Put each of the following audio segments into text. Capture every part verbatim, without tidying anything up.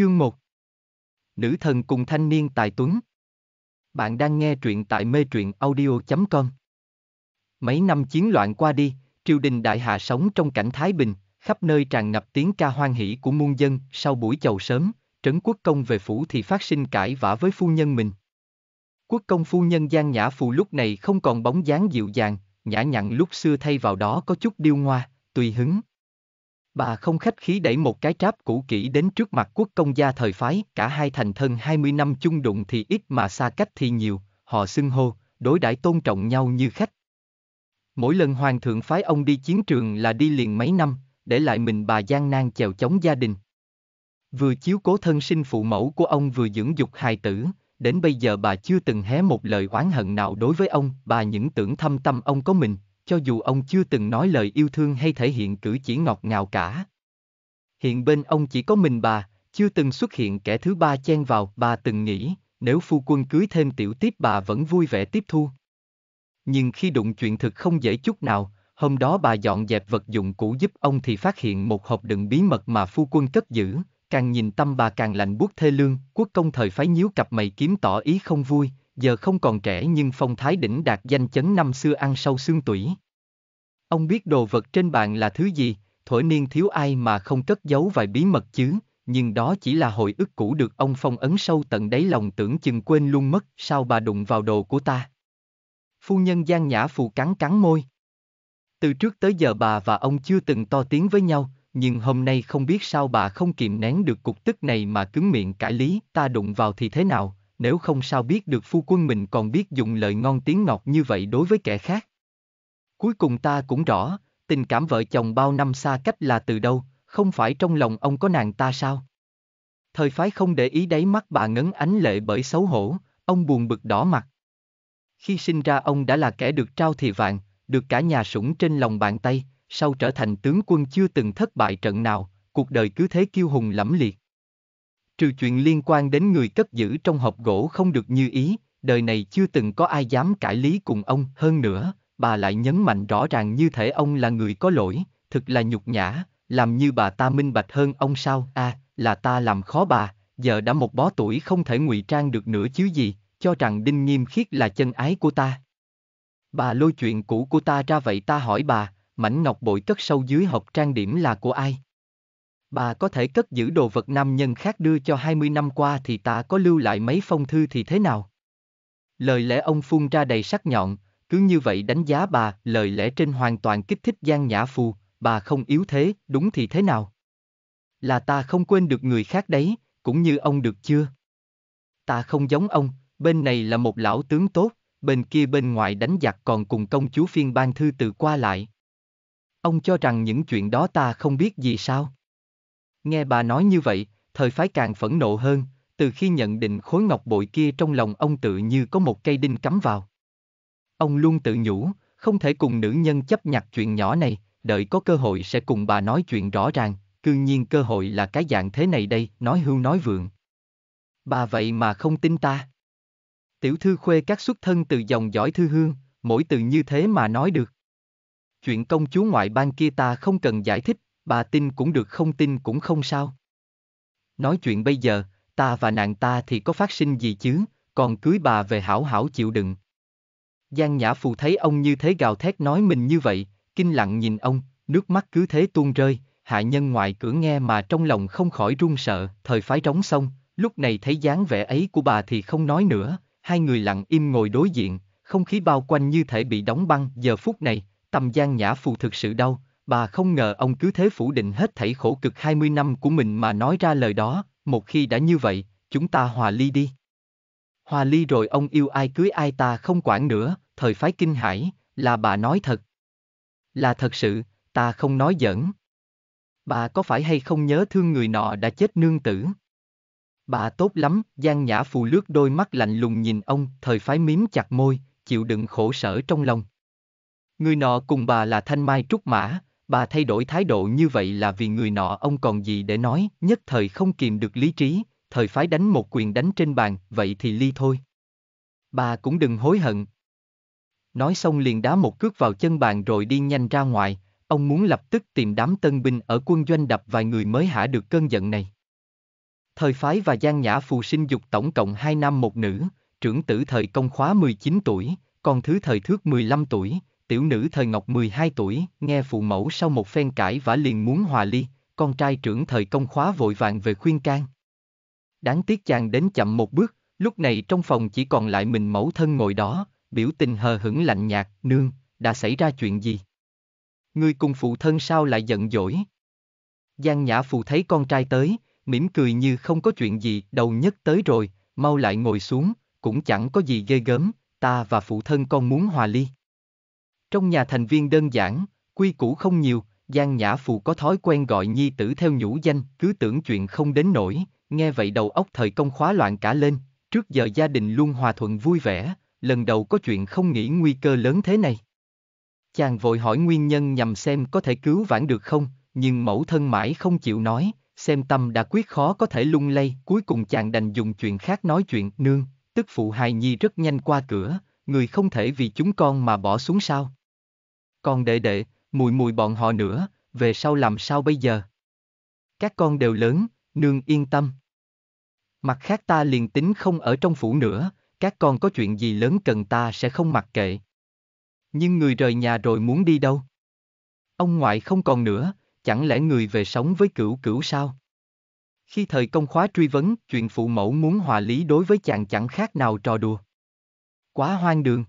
Chương một Nữ thần cùng thanh niên tài tuấn. Bạn đang nghe truyện tại mê truyện audio chấm com. Mấy năm chiến loạn qua đi, triều đình Đại Hạ sống trong cảnh thái bình, khắp nơi tràn ngập tiếng ca hoan hỷ của muôn dân. Sau buổi chầu sớm, Trấn Quốc Công về phủ thì phát sinh cãi vã với phu nhân mình. Quốc công phu nhân Giang Nhã Phù lúc này không còn bóng dáng dịu dàng, nhã nhặn lúc xưa, thay vào đó có chút điêu ngoa, tùy hứng. Bà không khách khí đẩy một cái tráp cũ kỹ đến trước mặt quốc công gia thời phái, cả hai thành thân hai mươi năm chung đụng thì ít mà xa cách thì nhiều, họ xưng hô, đối đãi tôn trọng nhau như khách. Mỗi lần hoàng thượng phái ông đi chiến trường là đi liền mấy năm, để lại mình bà gian nan chèo chống gia đình. Vừa chiếu cố thân sinh phụ mẫu của ông vừa dưỡng dục hài tử, đến bây giờ bà chưa từng hé một lời oán hận nào đối với ông, bà những tưởng thâm tâm ông có mình, cho dù ông chưa từng nói lời yêu thương hay thể hiện cử chỉ ngọt ngào cả. Hiện bên ông chỉ có mình bà, chưa từng xuất hiện kẻ thứ ba chen vào. Bà từng nghĩ, nếu phu quân cưới thêm tiểu tiếp bà vẫn vui vẻ tiếp thu. Nhưng khi đụng chuyện thực không dễ chút nào, hôm đó bà dọn dẹp vật dụng cũ giúp ông thì phát hiện một hộp đựng bí mật mà phu quân cất giữ, càng nhìn tâm bà càng lạnh buốt thê lương. Quốc công thời phái nhíu cặp mày kiếm tỏ ý không vui. Giờ không còn trẻ nhưng phong thái đỉnh đạt, danh chấn năm xưa ăn sâu xương tủy. Ông biết đồ vật trên bàn là thứ gì, thổi niên thiếu ai mà không cất giấu vài bí mật chứ, nhưng đó chỉ là hồi ức cũ được ông phong ấn sâu tận đáy lòng, tưởng chừng quên luôn mất. Sao bà đụng vào đồ của ta? Phu nhân Giang Nhã Phù cắn cắn môi. Từ trước tới giờ bà và ông chưa từng to tiếng với nhau, nhưng hôm nay không biết sao bà không kìm nén được cục tức này mà cứng miệng cãi lý. Ta đụng vào thì thế nào? Nếu không sao biết được phu quân mình còn biết dùng lời ngon tiếng ngọt như vậy đối với kẻ khác. Cuối cùng ta cũng rõ, tình cảm vợ chồng bao năm xa cách là từ đâu, không phải trong lòng ông có nàng ta sao? Thời phái không để ý đáy mắt bà ngấn ánh lệ bởi xấu hổ, ông buồn bực đỏ mặt. Khi sinh ra ông đã là kẻ được trao thìa vàng, được cả nhà sủng trên lòng bàn tay, sau trở thành tướng quân chưa từng thất bại trận nào, cuộc đời cứ thế kiêu hùng lẫm liệt. Trừ chuyện liên quan đến người cất giữ trong hộp gỗ không được như ý, đời này chưa từng có ai dám cãi lý cùng ông. Hơn nữa, bà lại nhấn mạnh rõ ràng như thể ông là người có lỗi, thực là nhục nhã, làm như bà ta minh bạch hơn ông sao. À, là ta làm khó bà, giờ đã một bó tuổi không thể ngụy trang được nữa chứ gì, cho rằng đinh nghiêm khiết là chân ái của ta. Bà lôi chuyện cũ của ta ra vậy, ta hỏi bà, mảnh ngọc bội cất sâu dưới hộp trang điểm là của ai? Bà có thể cất giữ đồ vật nam nhân khác đưa cho hai mươi năm qua thì ta có lưu lại mấy phong thư thì thế nào? Lời lẽ ông phun ra đầy sắc nhọn, cứ như vậy đánh giá bà, lời lẽ trên hoàn toàn kích thích Giang Nhã Phù, bà không yếu thế, đúng thì thế nào? Là ta không quên được người khác đấy, cũng như ông được chưa? Ta không giống ông, bên này là một lão tướng tốt, bên kia bên ngoài đánh giặc còn cùng công chúa phiên ban thư từ qua lại. Ông cho rằng những chuyện đó ta không biết gì sao? Nghe bà nói như vậy, thời phái càng phẫn nộ hơn, từ khi nhận định khối ngọc bội kia trong lòng ông tự như có một cây đinh cắm vào. Ông luôn tự nhủ, không thể cùng nữ nhân chấp nhặt chuyện nhỏ này, đợi có cơ hội sẽ cùng bà nói chuyện rõ ràng, cư nhiên cơ hội là cái dạng thế này đây, nói hưu nói vượng. Bà vậy mà không tin ta. Tiểu thư khuê các xuất thân từ dòng dõi thư hương, mỗi từ như thế mà nói được. Chuyện công chúa ngoại bang kia ta không cần giải thích. Bà tin cũng được không tin cũng không sao. Nói chuyện bây giờ, ta và nàng ta thì có phát sinh gì chứ, còn cưới bà về hảo hảo chịu đựng. Giang Nhã Phù thấy ông như thế gào thét nói mình như vậy, kinh lặng nhìn ông, nước mắt cứ thế tuôn rơi, hạ nhân ngoài cửa nghe mà trong lòng không khỏi run sợ. Thời phái trống xong, lúc này thấy dáng vẻ ấy của bà thì không nói nữa, hai người lặng im ngồi đối diện, không khí bao quanh như thể bị đóng băng. Giờ phút này, tâm Giang Nhã Phù thực sự đau. Bà không ngờ ông cứ thế phủ định hết thảy khổ cực hai mươi năm của mình mà nói ra lời đó. Một khi đã như vậy, chúng ta hòa ly đi. Hòa ly rồi ông yêu ai cưới ai ta không quản nữa. Thời phái kinh hãi, là bà nói thật. Là thật sự, ta không nói giỡn. Bà có phải hay không nhớ thương người nọ đã chết nương tử? Bà tốt lắm. Giang Nhã Phù lướt đôi mắt lạnh lùng nhìn ông. Thời phái mím chặt môi, chịu đựng khổ sở trong lòng. Người nọ cùng bà là thanh mai trúc mã. Bà thay đổi thái độ như vậy là vì người nọ ông còn gì để nói. Nhất thời không kìm được lý trí, thời phái đánh một quyền đánh trên bàn, vậy thì ly thôi. Bà cũng đừng hối hận. Nói xong liền đá một cước vào chân bàn rồi đi nhanh ra ngoài, ông muốn lập tức tìm đám tân binh ở quân doanh đập vài người mới hả được cơn giận này. Thời Phái và Giang Nhã Phù sinh dục tổng cộng hai nam một nữ, trưởng tử Thời Công khóa mười chín tuổi, con thứ Thời Thước mười lăm tuổi, tiểu nữ Thời Ngọc mười hai tuổi. Nghe phụ mẫu sau một phen cãi vã liền muốn hòa ly, con trai trưởng Thời Công khóa vội vàng về khuyên can. Đáng tiếc chàng đến chậm một bước, lúc này trong phòng chỉ còn lại mình mẫu thân ngồi đó, biểu tình hờ hững lạnh nhạt. Nương, đã xảy ra chuyện gì? Ngươi cùng phụ thân sao lại giận dỗi? Giang Nhã Phù thấy con trai tới, mỉm cười như không có chuyện gì. Đầu nhất tới rồi, mau lại ngồi xuống, cũng chẳng có gì ghê gớm, ta và phụ thân con muốn hòa ly. Trong nhà thành viên đơn giản, quy củ không nhiều, Giang Nhã Phù có thói quen gọi nhi tử theo nhũ danh, cứ tưởng chuyện không đến nổi. Nghe vậy đầu óc Thời Công khóa loạn cả lên, trước giờ gia đình luôn hòa thuận vui vẻ, lần đầu có chuyện không nghĩ nguy cơ lớn thế này. Chàng vội hỏi nguyên nhân nhằm xem có thể cứu vãn được không, nhưng mẫu thân mãi không chịu nói, xem tâm đã quyết khó có thể lung lay. Cuối cùng chàng đành dùng chuyện khác nói chuyện. Nương, tức phụ hài nhi rất nhanh qua cửa, người không thể vì chúng con mà bỏ xuống sao? Còn đệ đệ, mùi mùi bọn họ nữa, về sau làm sao bây giờ? Các con đều lớn, nương yên tâm. Mặt khác ta liền tính không ở trong phủ nữa, các con có chuyện gì lớn cần ta sẽ không mặc kệ. Nhưng người rời nhà rồi muốn đi đâu? Ông ngoại không còn nữa, chẳng lẽ người về sống với cửu cửu sao? Khi Thời Công khóa truy vấn, chuyện phụ mẫu muốn hòa lý đối với chàng chẳng khác nào trò đùa. Quá hoang đường.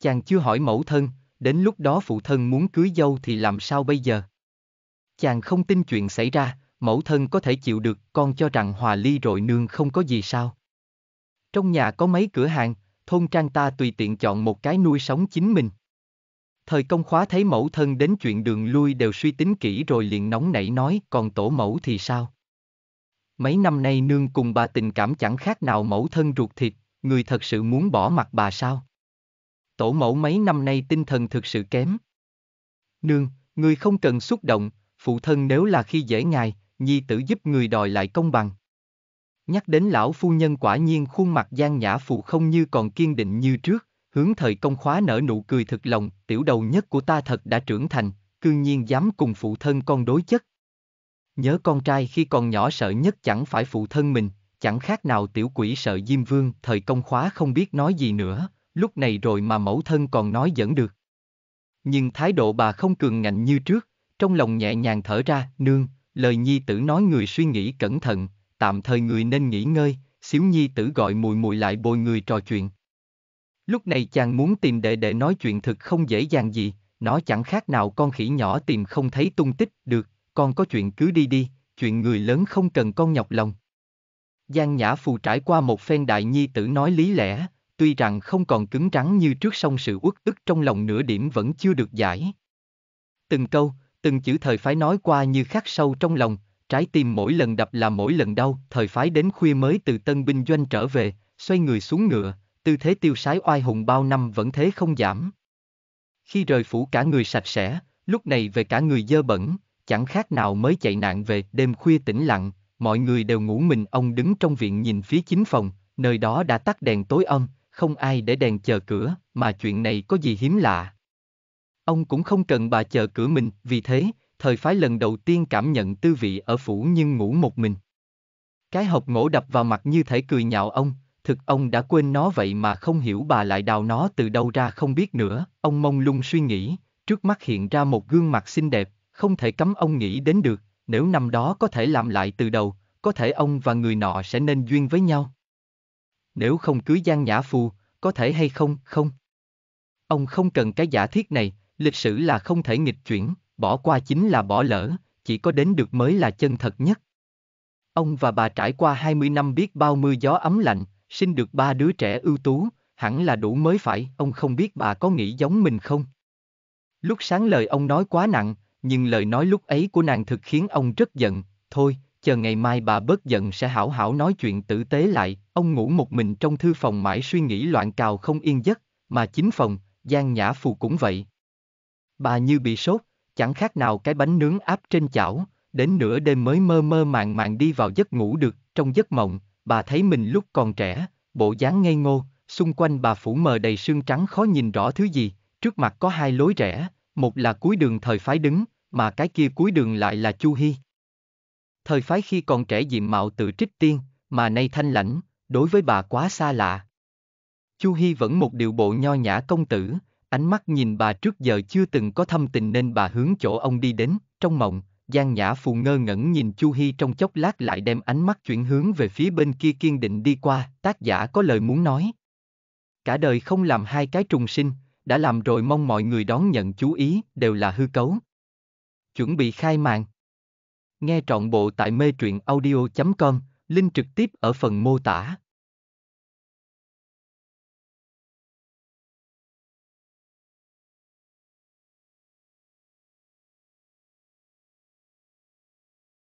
Chàng chưa hỏi mẫu thân, đến lúc đó phụ thân muốn cưới dâu thì làm sao bây giờ? Chàng không tin chuyện xảy ra, mẫu thân có thể chịu được. Con cho rằng hòa ly rồi nương không có gì sao? Trong nhà có mấy cửa hàng, thôn trang ta tùy tiện chọn một cái nuôi sống chính mình. Thời Công khóa thấy mẫu thân đến chuyện đường lui đều suy tính kỹ rồi liền nóng nảy nói, còn tổ mẫu thì sao? Mấy năm nay nương cùng bà tình cảm chẳng khác nào mẫu thân ruột thịt, người thật sự muốn bỏ mặc bà sao? Tổ mẫu mấy năm nay tinh thần thực sự kém. Nương, người không cần xúc động, phụ thân nếu là khi dễ ngài, nhi tử giúp người đòi lại công bằng. Nhắc đến lão phu nhân quả nhiên khuôn mặt Giang Nhã Phù không như còn kiên định như trước, hướng Thời Công khóa nở nụ cười thực lòng, tiểu đầu nhất của ta thật đã trưởng thành, cư nhiên dám cùng phụ thân con đối chất. Nhớ con trai khi còn nhỏ sợ nhất chẳng phải phụ thân mình, chẳng khác nào tiểu quỷ sợ Diêm Vương. Thời Công khóa không biết nói gì nữa, lúc này rồi mà mẫu thân còn nói dẫn được. Nhưng thái độ bà không cường ngạnh như trước, trong lòng nhẹ nhàng thở ra. Nương, lời nhi tử nói người suy nghĩ cẩn thận, tạm thời người nên nghỉ ngơi, xíu nhi tử gọi mùi mùi lại bồi người trò chuyện. Lúc này chàng muốn tìm đệ đệ nói chuyện thực không dễ dàng gì, nó chẳng khác nào con khỉ nhỏ tìm không thấy tung tích. Được, con có chuyện cứ đi đi, chuyện người lớn không cần con nhọc lòng. Giang Nhã Phù trải qua một phen đại nhi tử nói lý lẽ, tuy rằng không còn cứng rắn như trước song sự uất ức trong lòng nửa điểm vẫn chưa được giải. Từng câu, từng chữ Thời Phái nói qua như khắc sâu trong lòng, trái tim mỗi lần đập là mỗi lần đau. Thời Phái đến khuya mới từ tân binh doanh trở về, xoay người xuống ngựa, tư thế tiêu sái oai hùng bao năm vẫn thế không giảm. Khi rời phủ cả người sạch sẽ, lúc này về cả người dơ bẩn, chẳng khác nào mới chạy nạn về. Đêm khuya tĩnh lặng, mọi người đều ngủ mình ông đứng trong viện nhìn phía chính phòng, nơi đó đã tắt đèn tối âm, không ai để đèn chờ cửa, mà chuyện này có gì hiếm lạ. Ông cũng không cần bà chờ cửa mình, vì thế, Thời Phái lần đầu tiên cảm nhận tư vị ở phủ nhưng ngủ một mình. Cái hộp gỗ đập vào mặt như thể cười nhạo ông, thực ông đã quên nó vậy mà không hiểu bà lại đào nó từ đâu ra không biết nữa. Ông mông lung suy nghĩ, trước mắt hiện ra một gương mặt xinh đẹp, không thể cấm ông nghĩ đến được, nếu năm đó có thể làm lại từ đầu, có thể ông và người nọ sẽ nên duyên với nhau. Nếu không cưới Giang Nhã Phù, có thể hay không, không. Ông không cần cái giả thiết này, lịch sử là không thể nghịch chuyển, bỏ qua chính là bỏ lỡ, chỉ có đến được mới là chân thật nhất. Ông và bà trải qua hai mươi năm biết bao mưa gió ấm lạnh, sinh được ba đứa trẻ ưu tú, hẳn là đủ mới phải. Ông không biết bà có nghĩ giống mình không. Lúc sáng lời ông nói quá nặng, nhưng lời nói lúc ấy của nàng thực khiến ông rất giận. Thôi, chờ ngày mai bà bớt giận sẽ hảo hảo nói chuyện tử tế lại. Ông ngủ một mình trong thư phòng mãi suy nghĩ loạn cào không yên giấc, mà chính phòng, Giang Nhã Phù cũng vậy. Bà như bị sốt, chẳng khác nào cái bánh nướng áp trên chảo, đến nửa đêm mới mơ mơ màng màng đi vào giấc ngủ được. Trong giấc mộng, bà thấy mình lúc còn trẻ, bộ dáng ngây ngô, xung quanh bà phủ mờ đầy sương trắng khó nhìn rõ thứ gì, trước mặt có hai lối rẽ, một là cuối đường Thời Phái đứng, mà cái kia cuối đường lại là Chu Hy. Thời Phái khi còn trẻ diện mạo tự trích tiên, mà nay thanh lãnh, đối với bà quá xa lạ. Chu Hy vẫn một điệu bộ nho nhã công tử, ánh mắt nhìn bà trước giờ chưa từng có thâm tình nên bà hướng chỗ ông đi đến. Trong mộng, Giang Nhã Phù ngơ ngẩn nhìn Chu Hy trong chốc lát lại đem ánh mắt chuyển hướng về phía bên kia kiên định đi qua. Tác giả có lời muốn nói. Cả đời không làm hai cái trùng sinh, đã làm rồi mong mọi người đón nhận chú ý, đều là hư cấu. Chuẩn bị khai màn. Nghe trọn bộ tại mê truyện audio com, link trực tiếp ở phần mô tả.